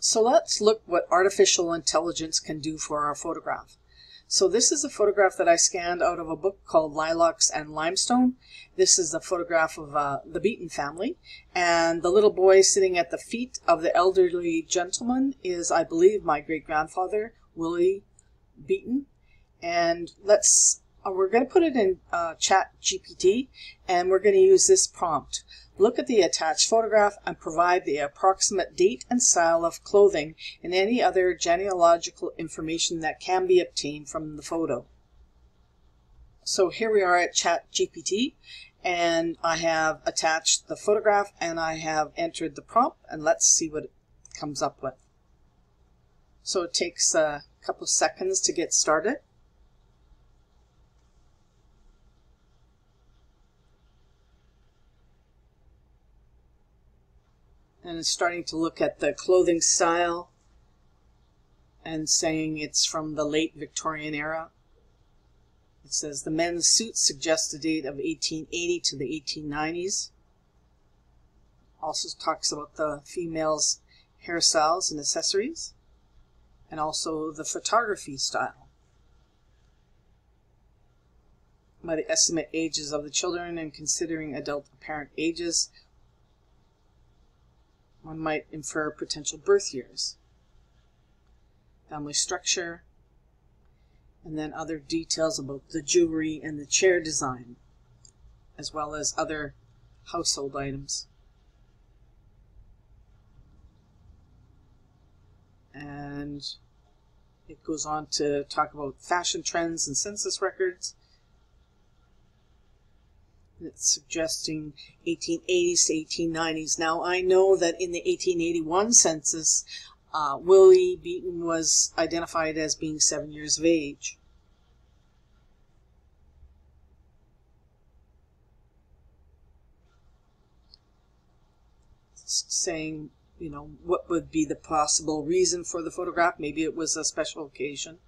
So let's look what artificial intelligence can do for our photograph. So this is a photograph that I scanned out of a book called Lilacs and Limestone. This is a photograph of the Beaton family, and the little boy sitting at the feet of the elderly gentleman is, I believe, my great-grandfather, Willie Beaton. And let's we're going to put it in ChatGPT, and we're going to use this prompt. Look at the attached photograph and provide the approximate date and style of clothing and any other genealogical information that can be obtained from the photo. So here we are at ChatGPT, and I have attached the photograph and I have entered the prompt, and let's see what it comes up with. So it takes a couple seconds to get started. And it's starting to look at the clothing style and saying it's from the late Victorian era. It says the men's suits suggest a date of 1880 to the 1890s. Also talks about the females' hairstyles and accessories, and also the photography style. By the estimate ages of the children and considering adult apparent ages, one might infer potential birth years, family structure, and then other details about the jewelry and the chair design, as well as other household items. And it goes on to talk about fashion trends and census records. It's suggesting 1880s to 1890s. Now, I know that in the 1881 census, Willie Beaton was identified as being 7 years of age. It's saying, you know, what would be the possible reason for the photograph? Maybe it was a special occasion.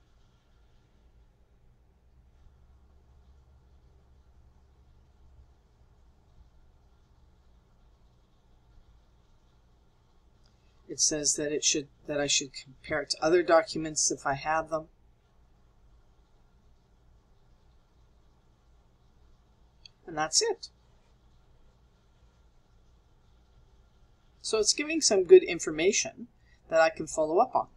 It says that I should compare it to other documents if I have them. And that's it. So it's giving some good information that I can follow up on.